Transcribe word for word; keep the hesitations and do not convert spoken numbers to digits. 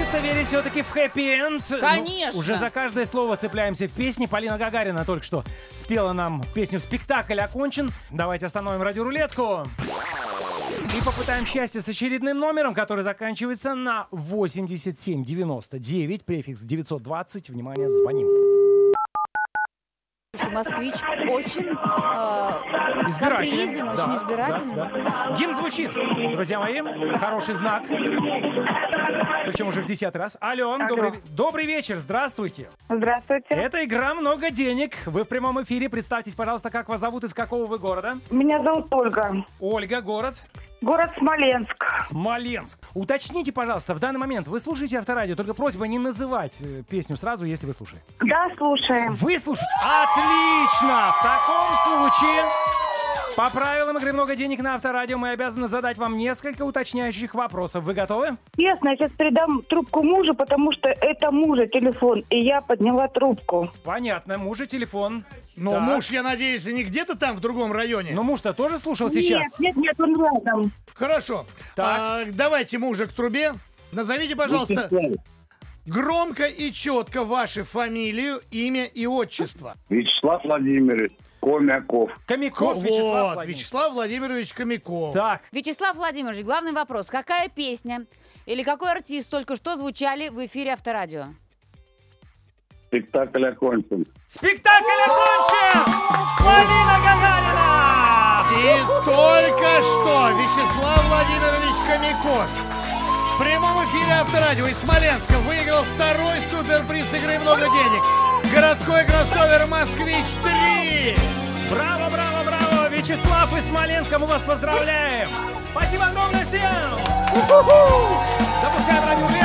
хочется верить все-таки в хэппи-энд. Конечно. Ну, уже за каждое слово цепляемся в песне. Полина Гагарина только что спела нам песню «Спектакль окончен». Давайте остановим радиорулетку. И попытаем счастье с очередным номером, который заканчивается на восемьдесят семь девяносто девять, префикс девятьсот двадцать. Внимание, звоним. Москвич очень э, избирателен, да, очень избирателен. Да, да. Гимн звучит, друзья мои, хороший знак. Причем уже в десятый раз. Алло, Алло. Добрый, добрый вечер, здравствуйте. Здравствуйте. Это игра «Много денег». Вы в прямом эфире. Представьтесь, пожалуйста, как вас зовут, из какого вы города? Меня зовут Ольга. Ольга, город? Город Смоленск. Смоленск. Уточните, пожалуйста, в данный момент вы слушаете Авторадио, только просьба не называть песню сразу, если вы слушаете. Да, слушаем. Вы слушаете? Отлично! В таком случае... По правилам игры «Много денег» на Авторадио мы обязаны задать вам несколько уточняющих вопросов. Вы готовы? Ясно. Я сейчас передам трубку мужу, потому что это мужа телефон, и я подняла трубку. Понятно. Мужа телефон. Но так. Муж, я надеюсь, не где-то там, в другом районе. Но муж-то тоже слушал нет, сейчас? Нет, нет, нет, он рядом. Хорошо. Так. А, давайте мужа к трубе. Назовите, пожалуйста, Вячеслав, громко и четко вашу фамилию, имя и отчество. Вячеслав Владимирович Комяков. Комяков вот, Вячеслав Владимирович. Вячеслав Владимирович Комяков. Так. Вячеслав Владимирович, главный вопрос. Какая песня или какой артист только что звучали в эфире Авторадио? Спектакль окончен. Спектакль окончен! Полина Гагарина! И только что Вячеслав Владимирович Комяков в прямом эфире Авторадио из Смоленска выиграл второй суперприз игры «Много денег». Городской кроссовер «Москвич три». Браво, браво, браво! Вячеслав из Смоленска, мы вас поздравляем! Спасибо огромное всем! У-ху-ху! Запускаем радио.